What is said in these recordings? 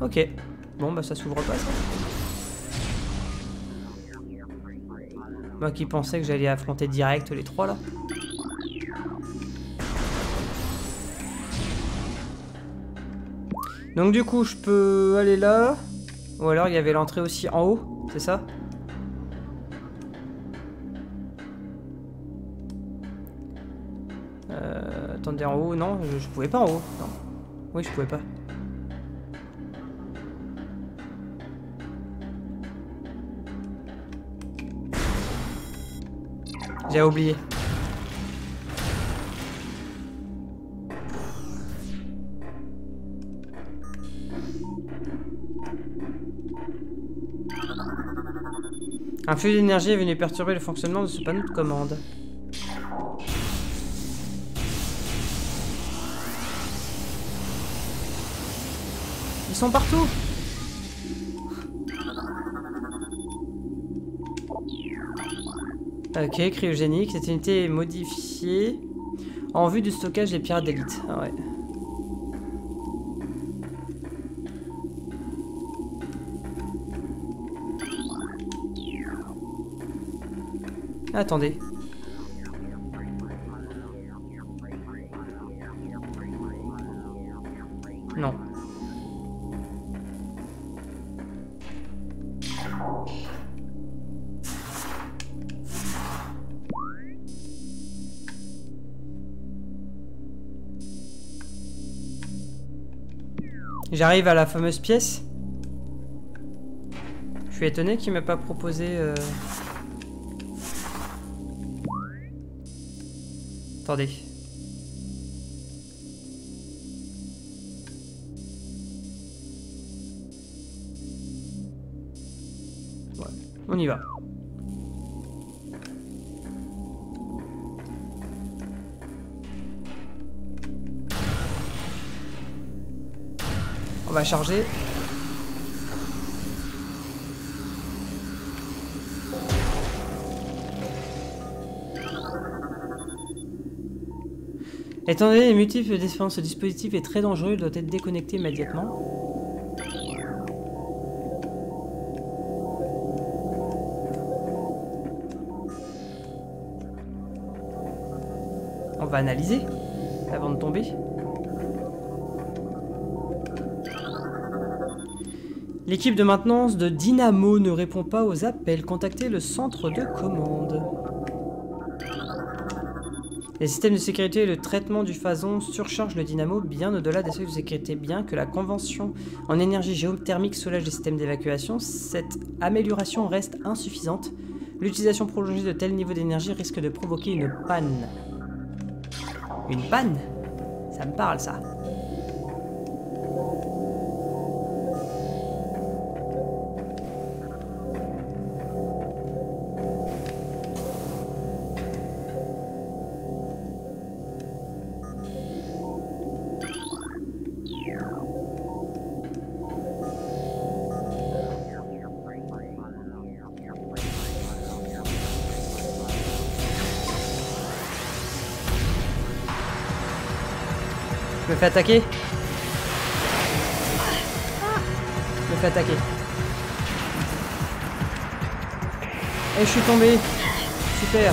Ok. Bon, bah ça s'ouvre pas, ça. Moi qui pensais que j'allais affronter direct les trois, là. Donc du coup, je peux aller là. Ou alors, il y avait l'entrée aussi en haut, c'est ça? Attendez, en haut, non, je pouvais pas en haut. Non. Oui, je pouvais pas. J'ai oublié. Un flux d'énergie est venu perturber le fonctionnement de ce panneau de commande. Ils sont partout. Ok, cryogénique. Cette unité est modifiée en vue du stockage des pirates d'élite. Ah ouais. Attendez. Non. J'arrive à la fameuse pièce. Je suis étonné qu'il ne m'ait pas proposé... Attendez. Ouais, on y va. On va charger. Étant donné les multiples expériences, ce dispositif est très dangereux, il doit être déconnecté immédiatement. On va analyser avant de tomber. L'équipe de maintenance de Dynamo ne répond pas aux appels. Contactez le centre de commande. Les systèmes de sécurité et le traitement du phazon surchargent le dynamo bien au-delà des seuils de sécurité, bien que la convention en énergie géothermique soulage les systèmes d'évacuation, cette amélioration reste insuffisante. L'utilisation prolongée de tels niveaux d'énergie risque de provoquer une panne. Une panne? Ça me parle, ça. Je me fais attaquer. Je me fais attaquer. Et je suis tombé. Super.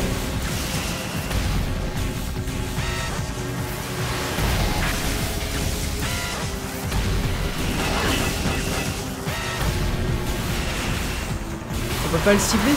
On peut pas le cibler ?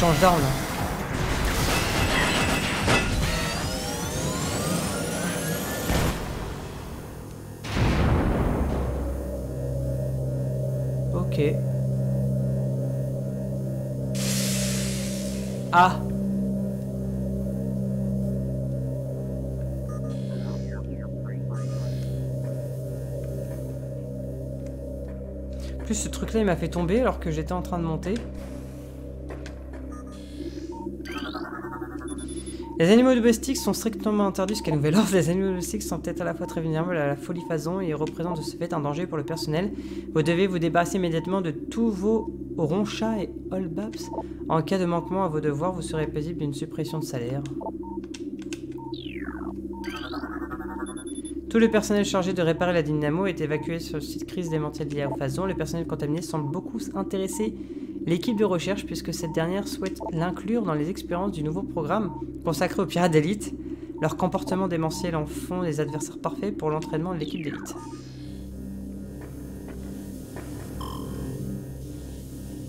Change d'arme. Ok. Ah. En plus ce truc là il m'a fait tomber alors que j'étais en train de monter. Les animaux domestiques sont strictement interdits jusqu'à nouvel ordre. Les animaux domestiques sont peut-être à la fois très vulnérables à la folie Phazon et représentent de ce fait un danger pour le personnel. Vous devez vous débarrasser immédiatement de tous vos ronchats et olbaps. En cas de manquement à vos devoirs, vous serez paisible d'une suppression de salaire. Tout le personnel chargé de réparer la dynamo est évacué sur le site crise démentielle d'hier. Phazon, le personnel contaminé semble beaucoup intéresser l'équipe de recherche puisque cette dernière souhaite l'inclure dans les expériences du nouveau programme consacré aux pirates d'élite. Leur comportement démentiel en font des adversaires parfaits pour l'entraînement de l'équipe d'élite.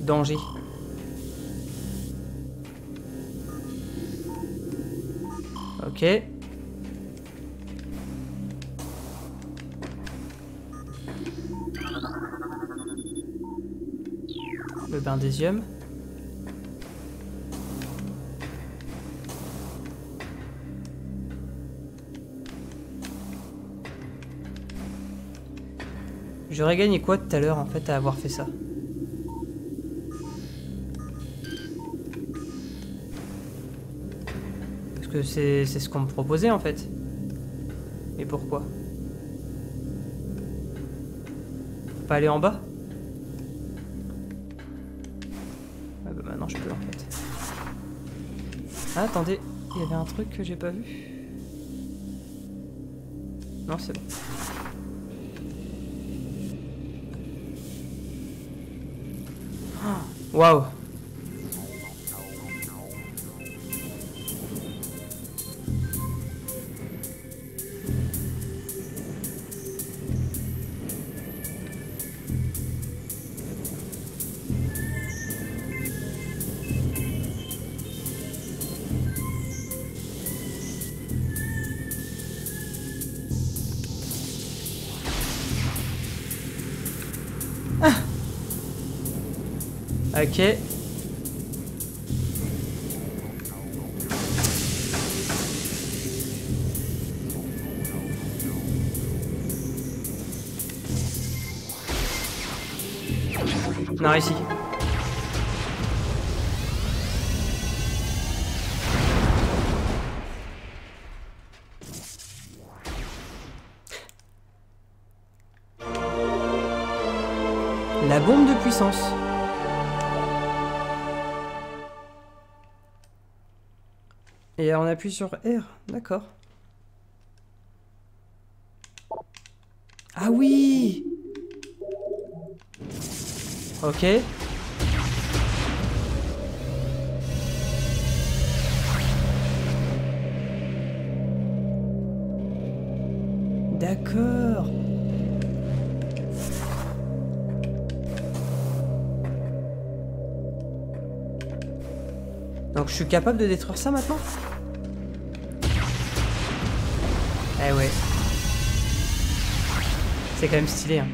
Danger. Ok. Le bain des yeux. J'aurais gagné quoi tout à l'heure en fait à avoir fait ça? Parce que c'est ce qu'on me proposait en fait. Et pourquoi? Faut pas aller en bas? Non, je peux en fait. Ah, attendez, il y avait un truc que j'ai pas vu. Non, c'est bon. Waouh! Ok. Non, ici. La bombe de puissance. Et on appuie sur R, d'accord. Ah oui! Ok. D'accord. Donc je suis capable de détruire ça maintenant? Eh ouais. C'est quand même stylé, hein.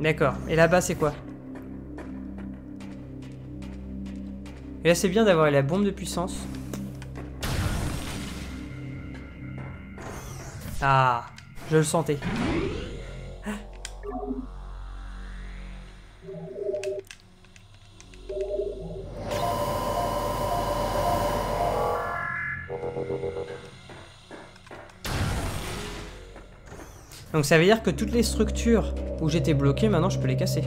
D'accord. Et là-bas, c'est quoi? Et là, c'est bien d'avoir la bombe de puissance. Ah, je le sentais. Donc ça veut dire que toutes les structures où j'étais bloqué, maintenant je peux les casser.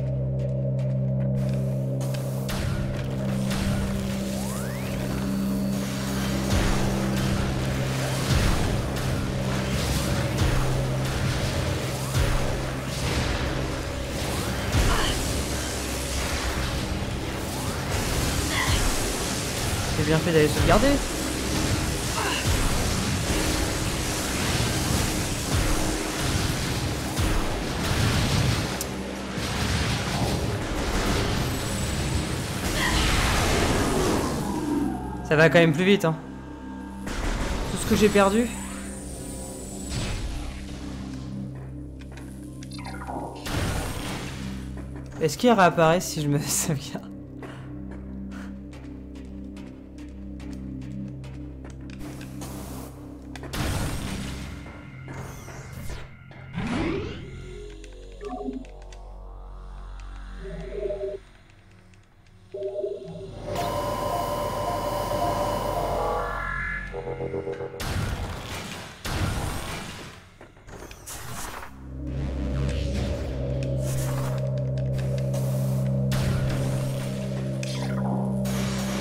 C'est bien fait d'aller sauvegarder. Ça va quand même plus vite, hein. Tout ce que j'ai perdu. Est-ce qu'il réapparaît si je me sauvegarde?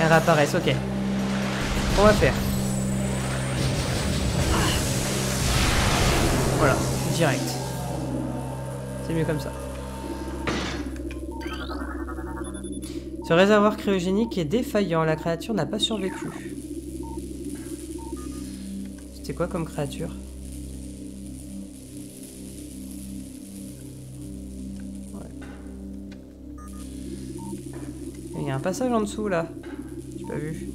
Elles réapparaissent, ok. On va faire. Voilà, direct. C'est mieux comme ça. Ce réservoir cryogénique est défaillant, la créature n'a pas survécu. C'était quoi comme créature? Ouais. Il y a un passage en dessous là. J'ai pas vu.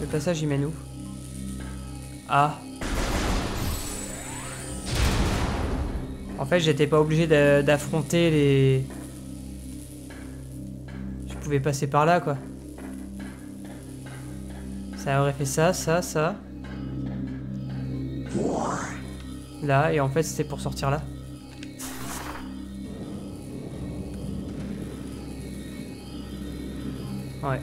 Le passage il mène où? Ah. En fait, j'étais pas obligé d'affronter les... Je pouvais passer par là, quoi. Ça aurait fait ça, ça, ça. Là, et en fait, c'était pour sortir là. Ouais.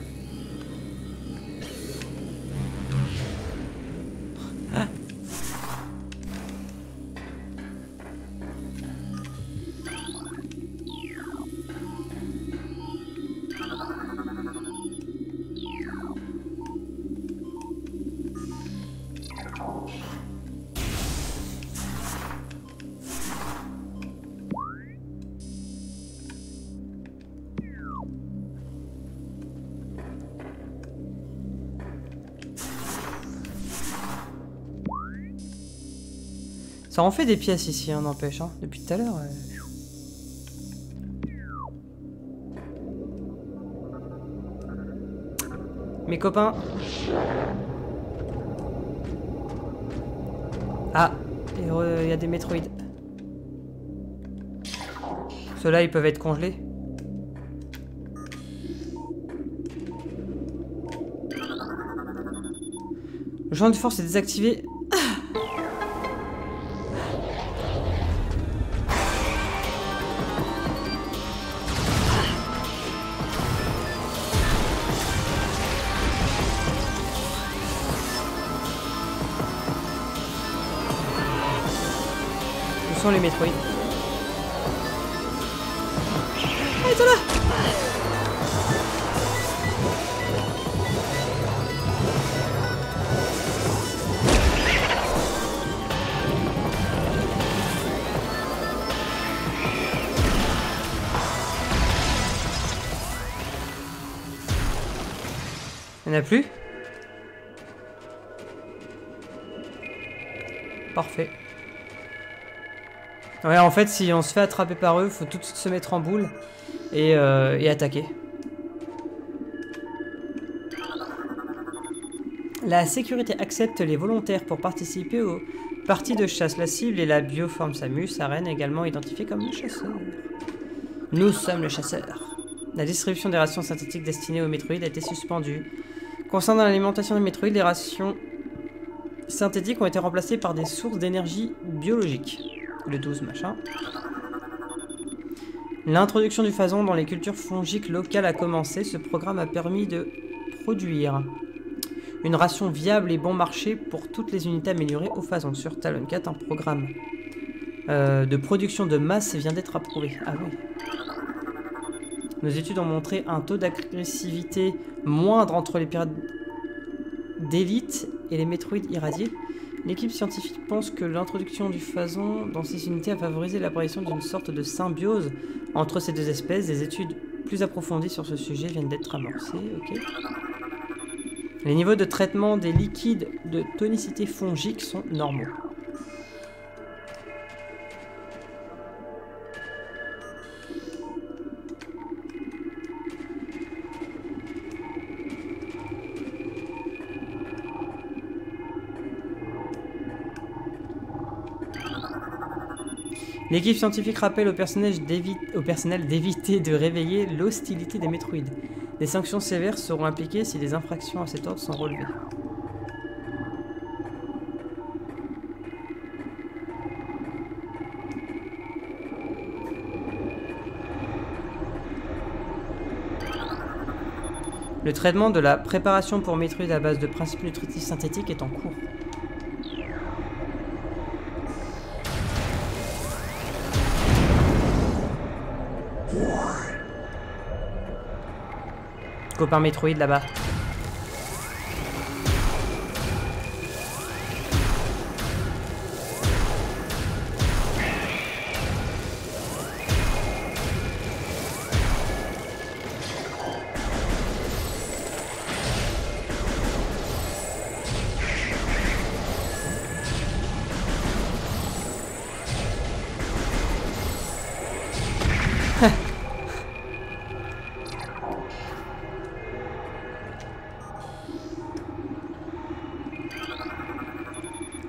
Ça en fait des pièces ici, hein, n'empêche, hein, depuis tout à l'heure. Mes copains. Ah, il y a des Metroid. Ceux-là, ils peuvent être congelés. Le champ de force est désactivé. Les Metroid. Ah, ils sont là. Il n'y en a plus. Parfait. Ouais, en fait, si on se fait attraper par eux, faut tout de suite se mettre en boule et attaquer. La sécurité accepte les volontaires pour participer aux parties de chasse. La cible est la bioforme Samus Aran, également identifiée comme le chasseur. Nous sommes le chasseur. La distribution des rations synthétiques destinées aux Metroid a été suspendue. Concernant l'alimentation des Metroid, les rations synthétiques ont été remplacées par des sources d'énergie biologique. Le 12 machin. L'introduction du phazon dans les cultures fongiques locales a commencé. Ce programme a permis de produire une ration viable et bon marché pour toutes les unités améliorées au phazon. Sur Talon IV, un programme de production de masse vient d'être approuvé. Ah oui. Nos études ont montré un taux d'agressivité moindre entre les pirates d'élite et les métroïdes irradiés. L'équipe scientifique pense que l'introduction du phazon dans ces unités a favorisé l'apparition d'une sorte de symbiose entre ces deux espèces. Des études plus approfondies sur ce sujet viennent d'être amorcées. Okay. Les niveaux de traitement des liquides de tonicité fongique sont normaux. L'équipe scientifique rappelle au personnel d'éviter de réveiller l'hostilité des Metroid. Des sanctions sévères seront appliquées si des infractions à cet ordre sont relevées. Le traitement de la préparation pour Metroid à base de principes nutritifs synthétiques est en cours. Copain Metroid là-bas.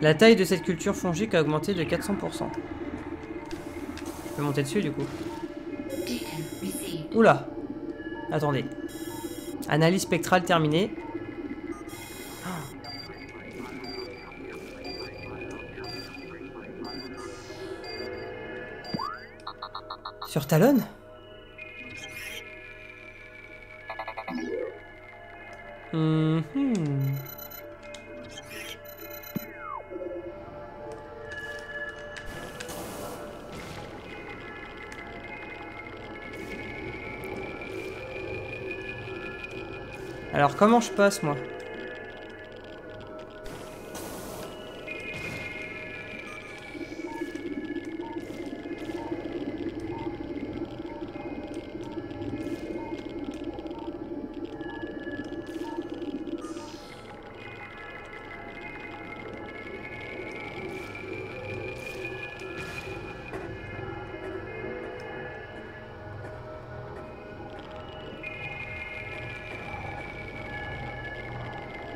La taille de cette culture fongique a augmenté de 400%. Je peux monter dessus du coup. Oula. Attendez. Analyse spectrale terminée. Oh. Sur Talon ? Alors comment je passe moi?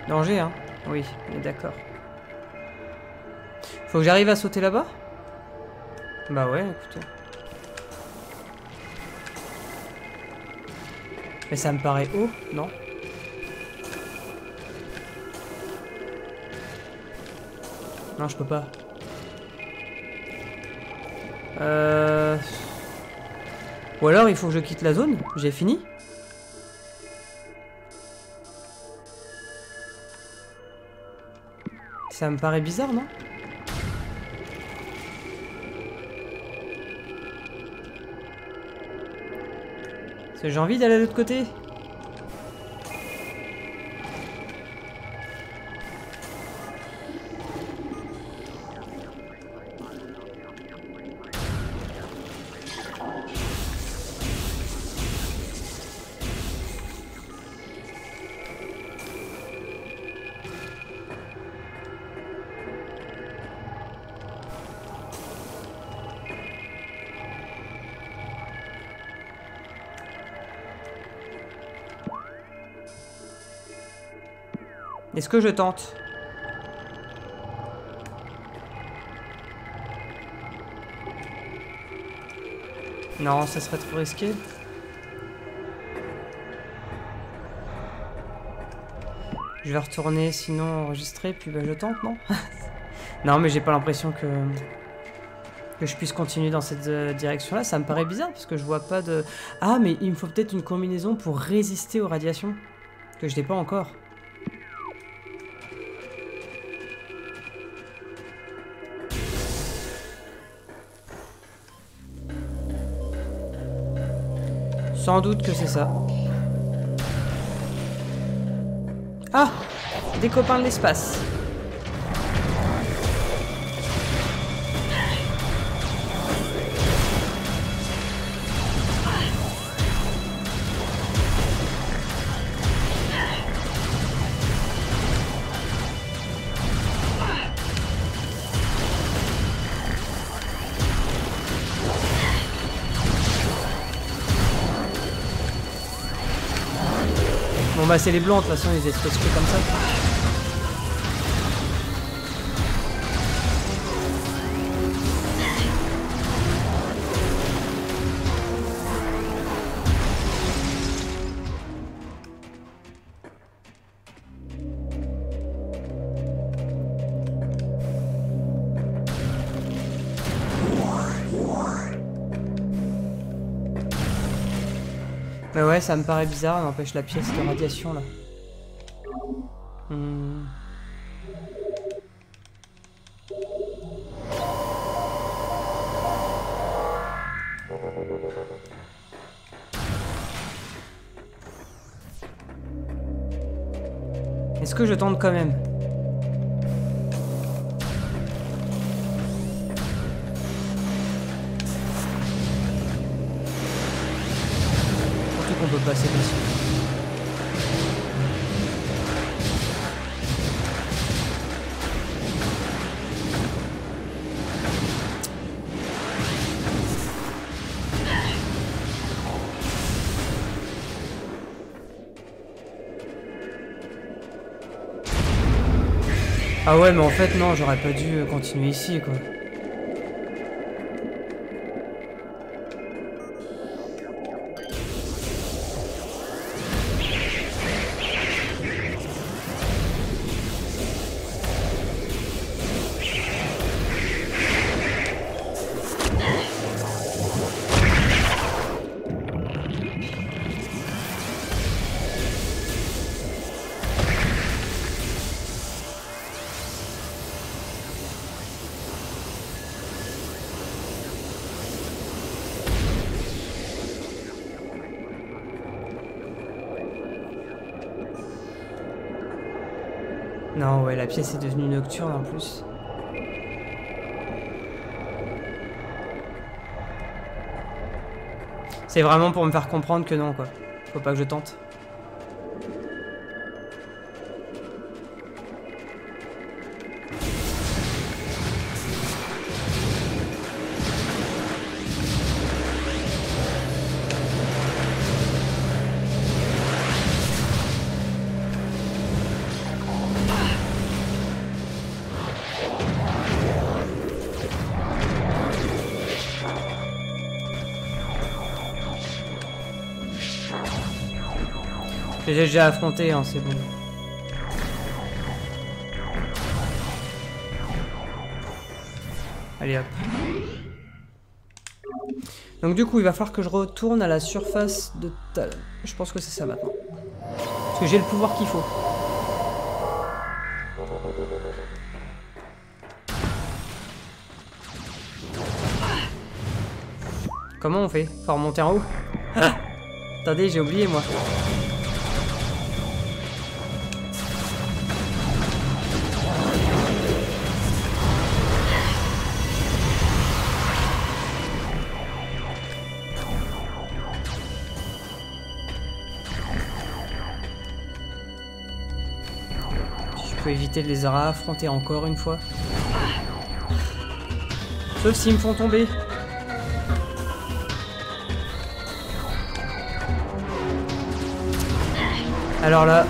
Danger, hein? Oui, on est d'accord. Faut que j'arrive à sauter là-bas? Bah ouais, écoutez. Mais ça me paraît haut, non? Non, je peux pas. Ou alors, il faut que je quitte la zone? J'ai fini? Ça me paraît bizarre, non? Parce que j'ai envie d'aller de l'autre côté. Est-ce que je tente? Non, ça serait trop risqué. Je vais retourner sinon enregistrer, puis ben, je tente, non? Non, mais j'ai pas l'impression que je puisse continuer dans cette direction-là. Ça me paraît bizarre, parce que je vois pas de... Ah, mais il me faut peut-être une combinaison pour résister aux radiations, que je n'ai pas encore. Sans doute que c'est ça. Ah! Des copains de l'espace. Bah c'est les blancs, de toute façon ils étaient comme ça. Mais ouais, ça me paraît bizarre, elle empêche la pièce de radiation là. Est-ce que je tente quand même? Surtout qu'on peut passer dessus. Ah ouais, mais en fait, non, j'aurais pas dû continuer ici, quoi. Non, ouais, la pièce est devenue nocturne en plus. C'est vraiment pour me faire comprendre que non, quoi. Faut pas que je tente. J'ai déjà affronté, hein, c'est bon. Allez hop. Donc du coup, il va falloir que je retourne à la surface de Talon. Je pense que c'est ça maintenant. Parce que j'ai le pouvoir qu'il faut. Comment on fait? Faut remonter en haut? Ah, attendez, j'ai oublié moi. Éviter de les affronter encore une fois. Sauf s'ils me font tomber. Alors là...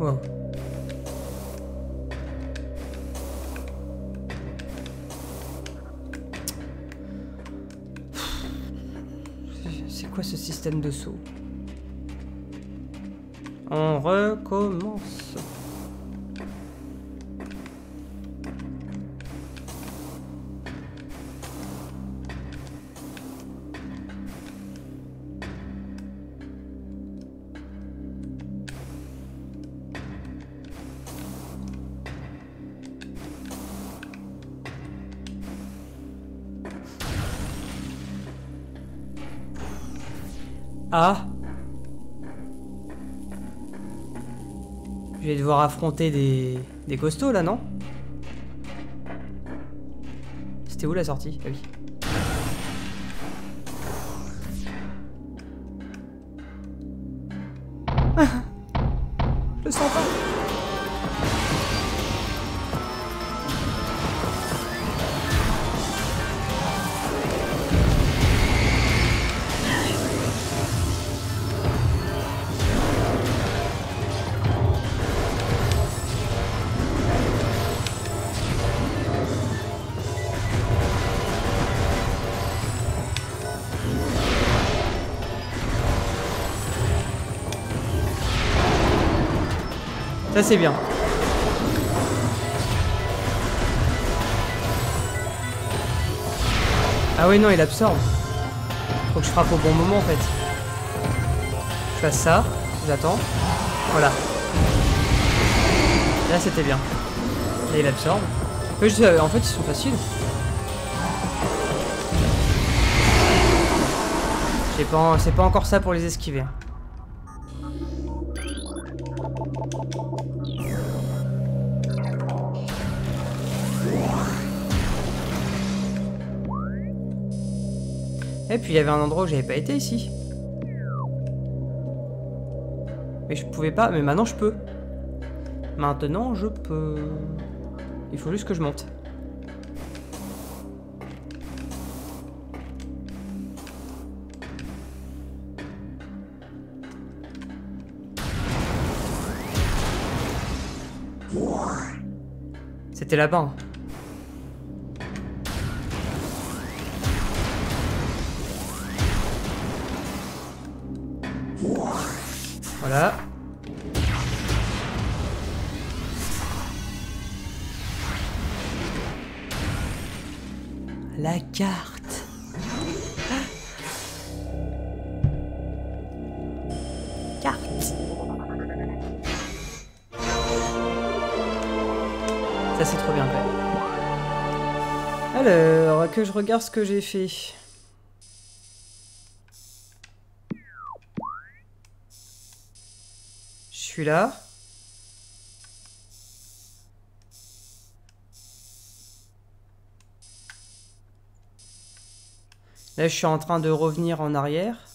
Wow. C'est quoi ce système de saut? On recommence. Ah, je vais devoir affronter des costauds là, non? C'était où la sortie? Ah oui. Je le sens pas. Ça c'est bien. Ah oui, non, il absorbe. Faut que je frappe au bon moment, en fait. Je fasse ça. J'attends. Voilà. Là, c'était bien. Et il absorbe. Mais en fait, ils sont faciles. C'est pas encore ça pour les esquiver. Et puis il y avait un endroit où j'avais pas été ici. Mais je pouvais pas, mais maintenant je peux. Maintenant je peux. Il faut juste que je monte. C'était là-bas. Voilà. La carte. Carte. Ça c'est trop bien quand même. Alors, que je regarde ce que j'ai fait. Là. Là, je suis en train de revenir en arrière.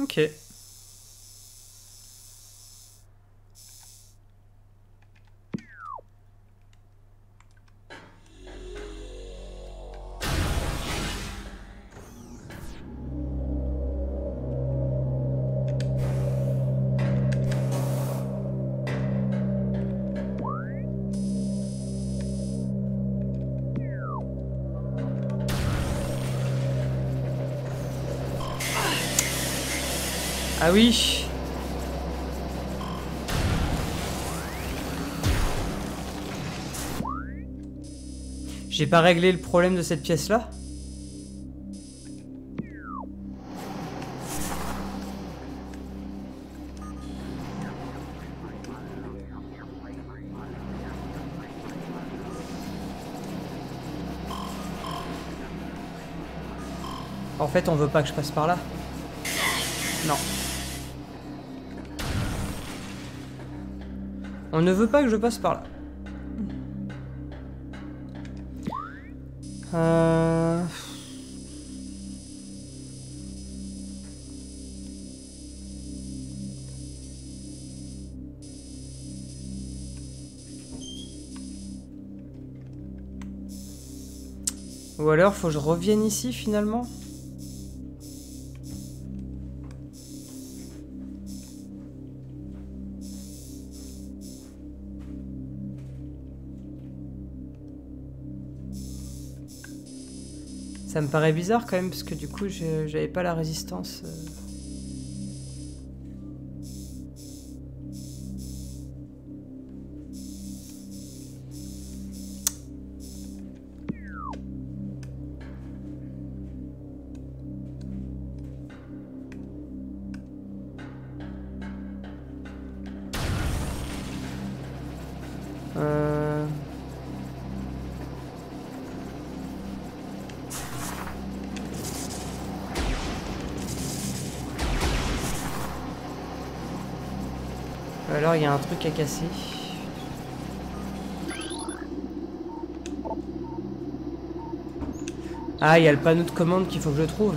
Ok. Ah oui. J'ai pas réglé le problème de cette pièce-là. En fait, on veut pas que je passe par là. Non. On ne veut pas que je passe par là. Ou alors, faut que je revienne ici finalement. Ça me paraît bizarre quand même, parce que du coup, j'avais pas la résistance. Alors il y a un truc à casser. Ah, il y a le panneau de commande qu'il faut que je trouve.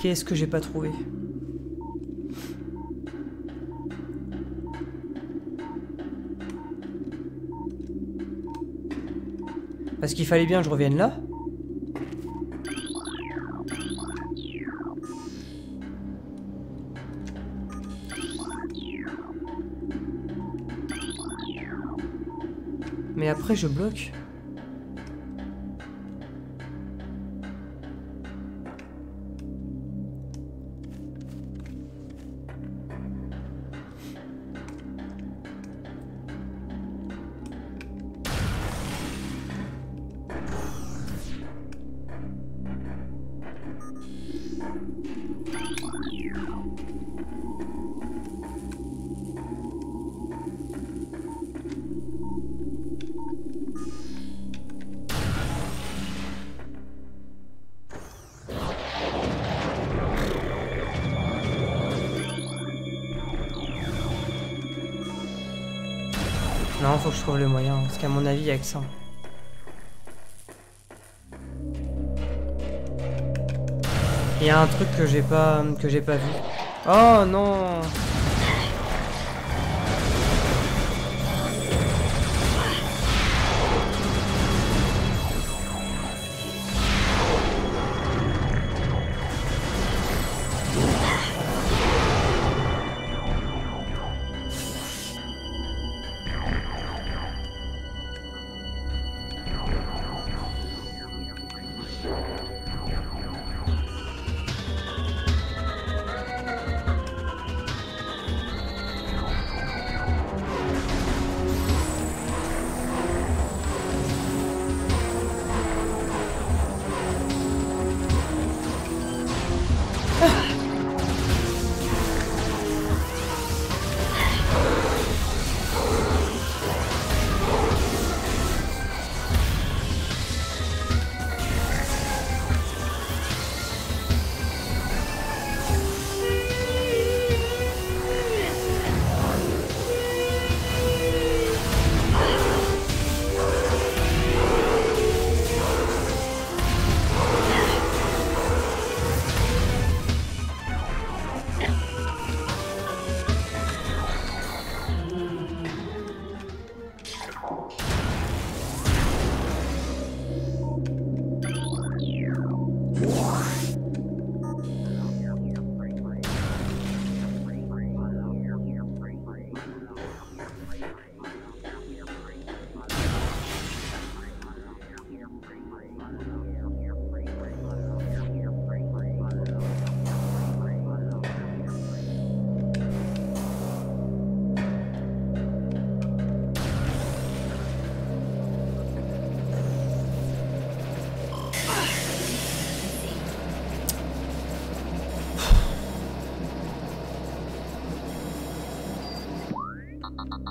Qu'est-ce que j'ai pas trouvé? Parce qu'il fallait bien que je revienne là. Mais après je bloque. Non, faut que je trouve le moyen, parce qu'à mon avis, il n'y a que ça. Il y a un truc que j'ai pas vu. Oh non!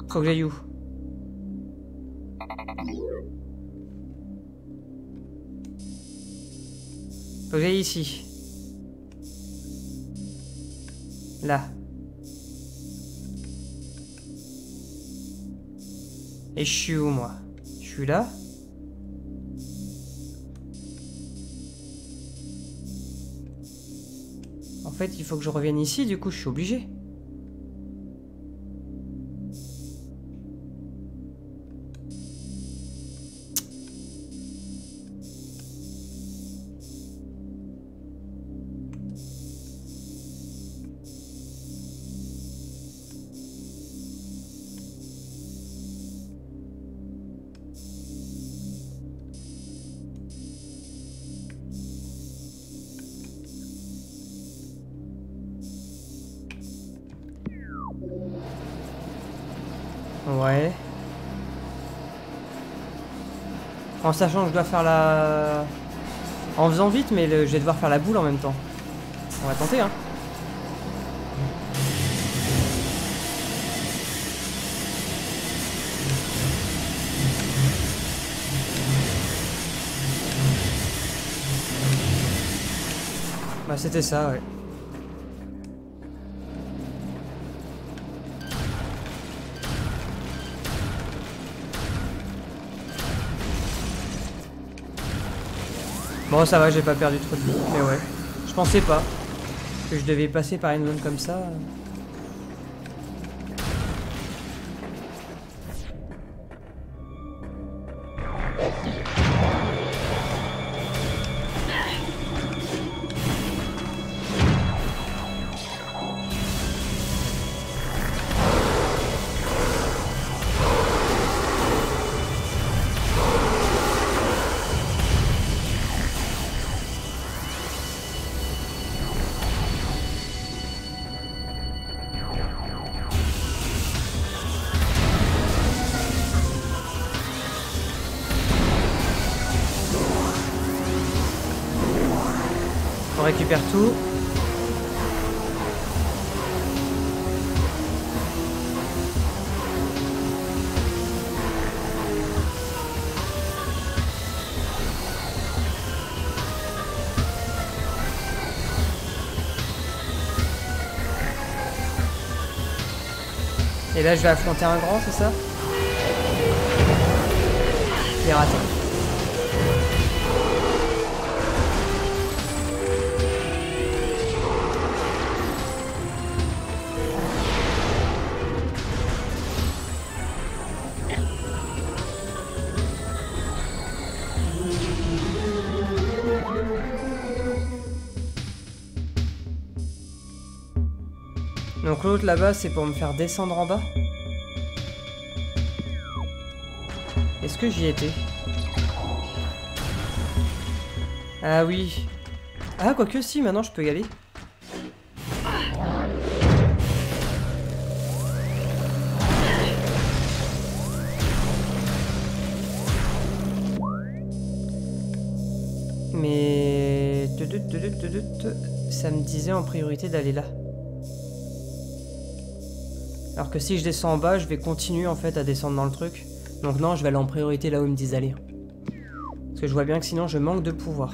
Faut que j'aille où? Faut que j'aille ici. Là. Et je suis où moi? Je suis là? En fait, il faut que je revienne ici, du coup je suis obligé. Ouais. En sachant que je dois faire la... En faisant vite, mais je vais devoir faire la boule en même temps. On va tenter, hein. Bah c'était ça, ouais. Bon, ça va, j'ai pas perdu trop de vie, mais ouais, je pensais pas. que je devais passer par une zone comme ça. On récupère tout. Et là je vais affronter un grand, c'est ça? J'ai raté. Donc l'autre là-bas, c'est pour me faire descendre en bas. Est-ce que j'y étais? Ah oui. Ah, quoique si, maintenant je peux y aller. Mais... ça me disait en priorité d'aller là. Alors que si je descends en bas, je vais continuer en fait à descendre dans le truc. Donc non, je vais aller en priorité là où ils me disent aller. Parce que je vois bien que sinon je manque de pouvoir.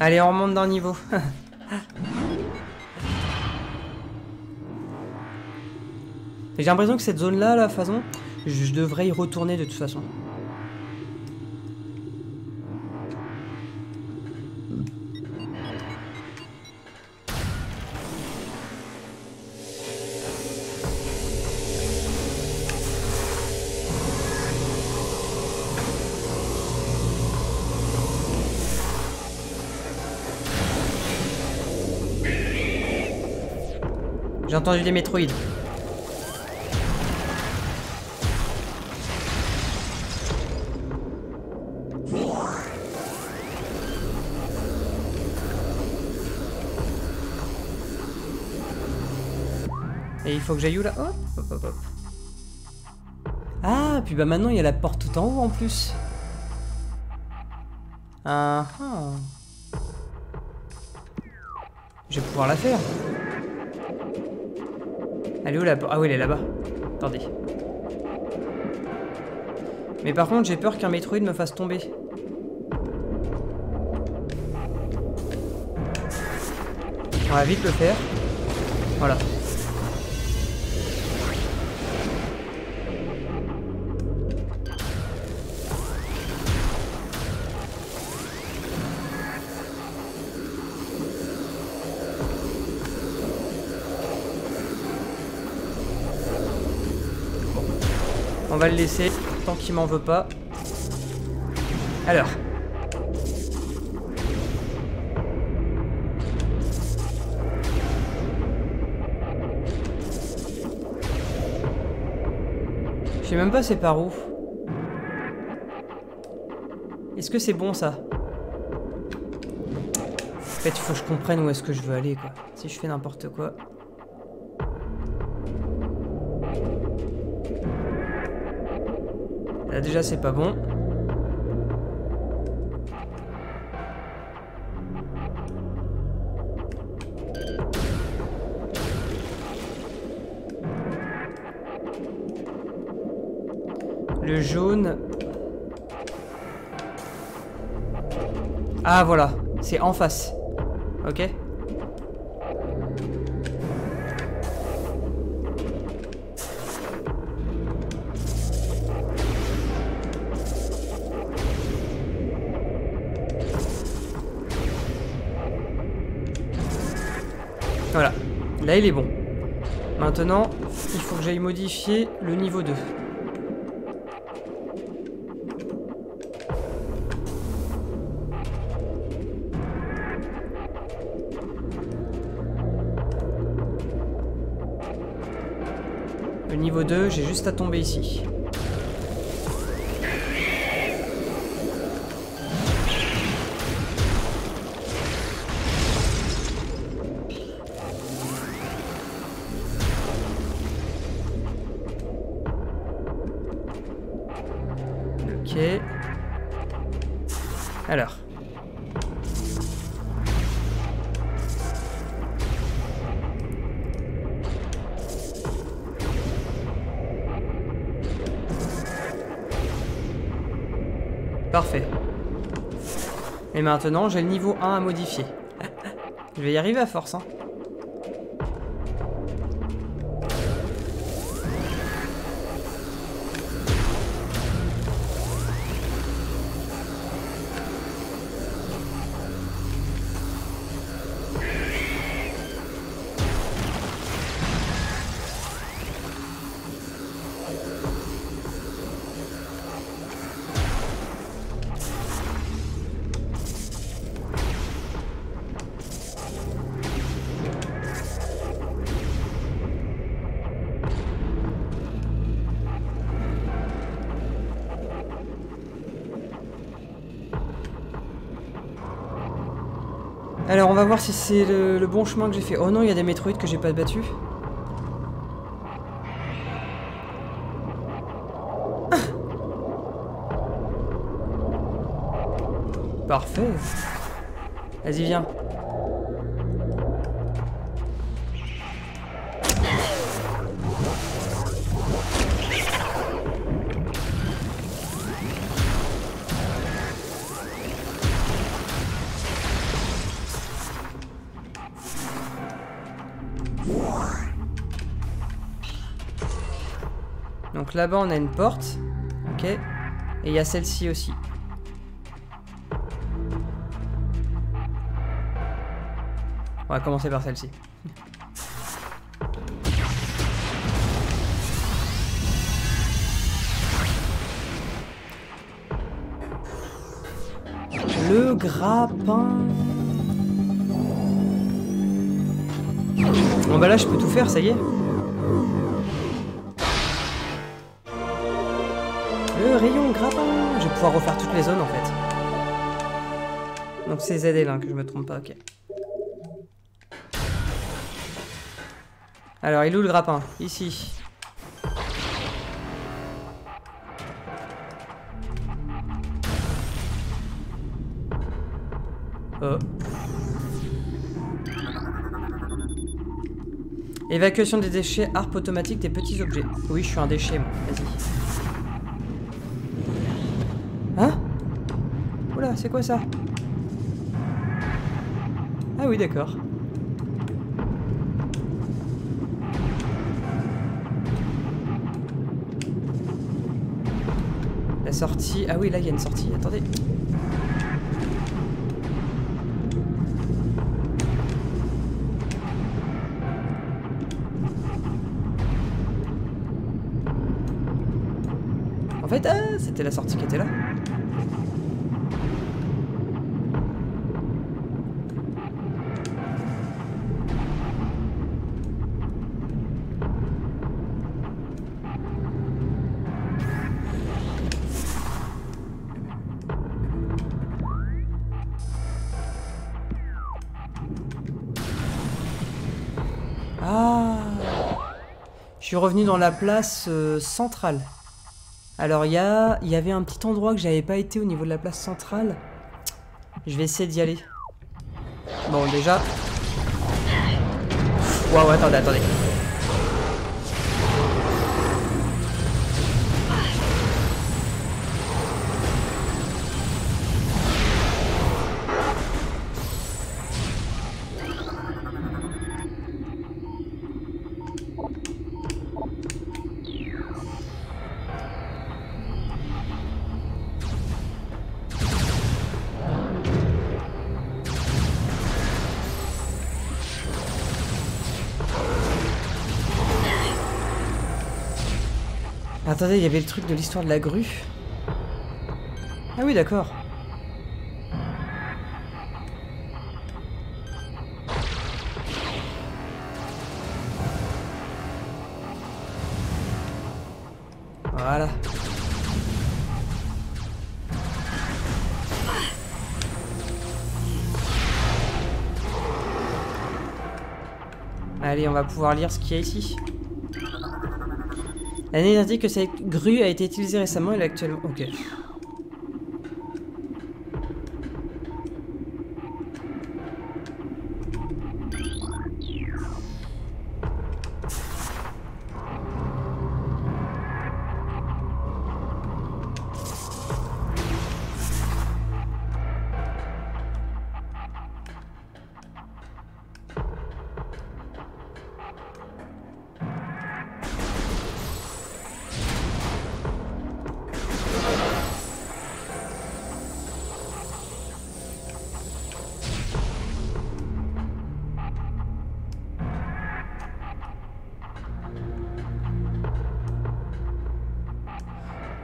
Allez, on remonte d'un niveau. J'ai l'impression que cette zone-là, la Phazon, je devrais y retourner de toute façon. J'ai entendu des Metroid. Et il faut que j'aille où là? Hop, hop, hop, hop. Ah, puis bah maintenant il y a la porte tout en haut en plus. Ah, ah. Je vais pouvoir la faire. Elle est où la porte? Ah oui, elle est là-bas. Attendez. Mais par contre, j'ai peur qu'un Metroid me fasse tomber. On va vite le faire. Voilà. On va le laisser, tant qu'il m'en veut pas. Alors. Je sais même pas c'est par où. Est-ce que c'est bon ça? En fait, il faut que je comprenne où est-ce que je veux aller, quoi. Si je fais n'importe quoi... Là déjà c'est pas bon. Le jaune. Ah voilà, c'est en face. Ok. Voilà, là il est bon. Maintenant, il faut que j'aille modifier le niveau 2. Le niveau 2, j'ai juste à tomber ici. Alors. Parfait. Et maintenant, j'ai le niveau 1 à modifier. Je vais y arriver à force, hein. Alors on va voir si c'est le bon chemin que j'ai fait. Oh non, il y a des Metroid que j'ai pas battu. Parfait. Vas-y, viens. Donc là-bas, on a une porte. Ok. Et il y a celle-ci aussi. On va commencer par celle-ci. Le grappin. Bon bah là, je peux tout faire, ça y est. Le rayon grappin. Je vais pouvoir refaire toutes les zones en fait. Donc c'est ZL hein, que je me trompe pas, ok. Alors il est où le grappin? Ici. Oh. Évacuation des déchets, harpe automatique des petits objets. Oui, je suis un déchet moi, vas-y. C'est quoi ça? Ah oui, d'accord. La sortie... Ah oui, là, il y a une sortie. Attendez. En fait, ah, c'était la sortie qui était là. Je suis revenu dans la place centrale. Alors il y avait un petit endroit que j'avais pas été au niveau de la place centrale. Je vais essayer d'y aller. Bon déjà. Waouh, attendez, attendez. Attendez, il y avait le truc de l'histoire de la grue. Ah oui, d'accord. Voilà. Allez, on va pouvoir lire ce qu'il y a ici. L'année indique que cette grue a été utilisée récemment et elle est actuellement... Ok.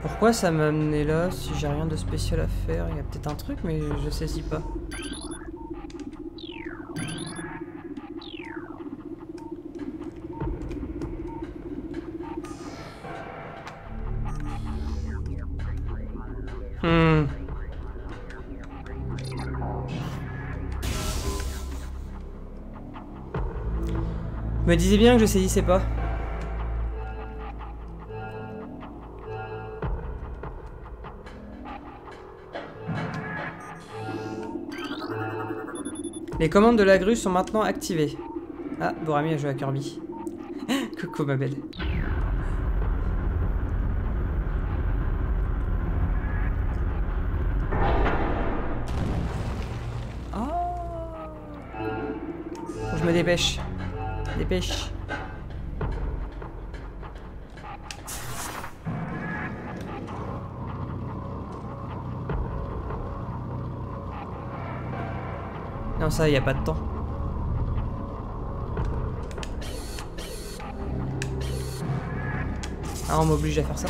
Pourquoi ça m'a amené là? Si j'ai rien de spécial à faire, il y a peut-être un truc, mais je saisis pas. Me disais bien que je saisissais pas. Les commandes de la grue sont maintenant activées. Ah, Borami a joué à Kirby. Coucou ma belle. Oh. Je me dépêche. Dépêche. Non, ça, il n'y a pas de temps. Ah, on m'oblige à faire ça.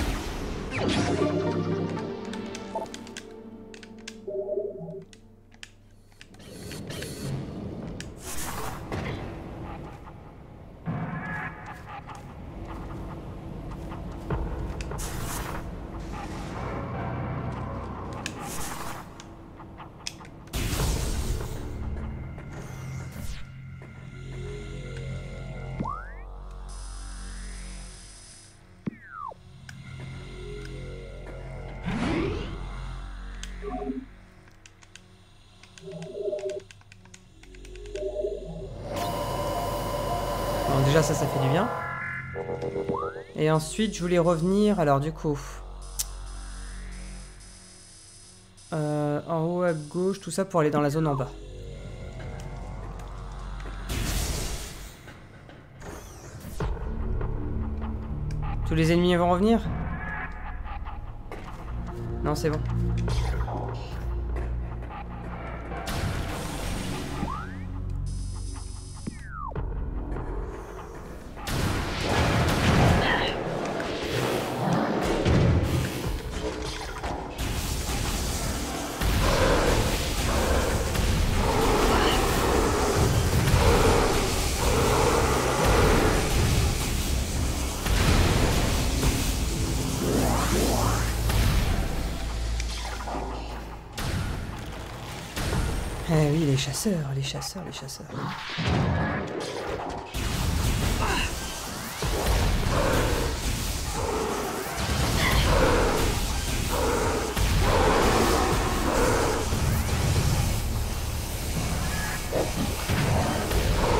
Déjà ça fait du bien. Et ensuite je voulais revenir, alors du coup en haut à gauche, tout ça pour aller dans la zone en bas. Tous les ennemis vont revenir? Non, c'est bon. Les chasseurs.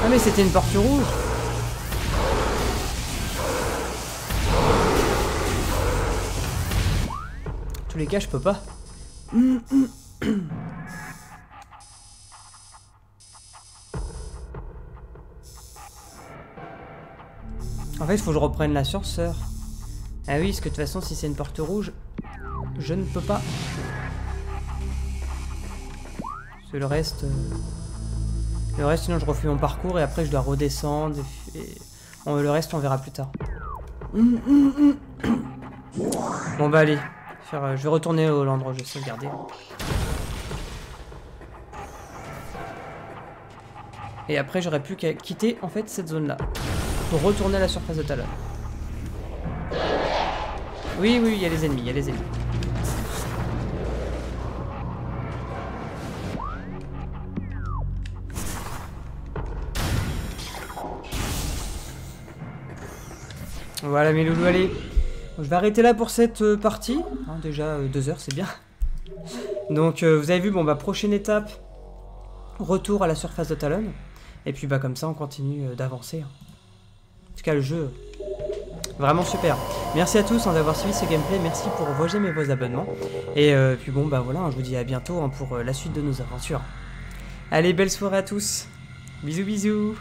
Ah mais c'était une porte rouge. En tous les cas, je peux pas. En fait, il faut que je reprenne la surseur. Ah oui, parce que de toute façon, si c'est une porte rouge, je ne peux pas. Parce que le reste, sinon je refais mon parcours et après je dois redescendre. Et le reste, on verra plus tard. Bon bah allez, je vais retourner à l'endroit où je vais sauvegarder. Et après j'aurais plus qu'à quitter en fait cette zone là pour retourner à la surface de Talon. Oui oui, il y a les ennemis, il y a les ennemis. Voilà mes loulous, allez. Je vais arrêter là pour cette partie. Hein, déjà 2 heures, c'est bien. Donc vous avez vu, bon bah prochaine étape, retour à la surface de Talon. Et puis bah comme ça on continue d'avancer. En tout cas le jeu, vraiment super. Merci à tous d'avoir suivi ce gameplay, merci pour vos j'aime et vos abonnements. Et puis bon bah voilà, je vous dis à bientôt pour la suite de nos aventures. Allez, belle soirée à tous. Bisous bisous.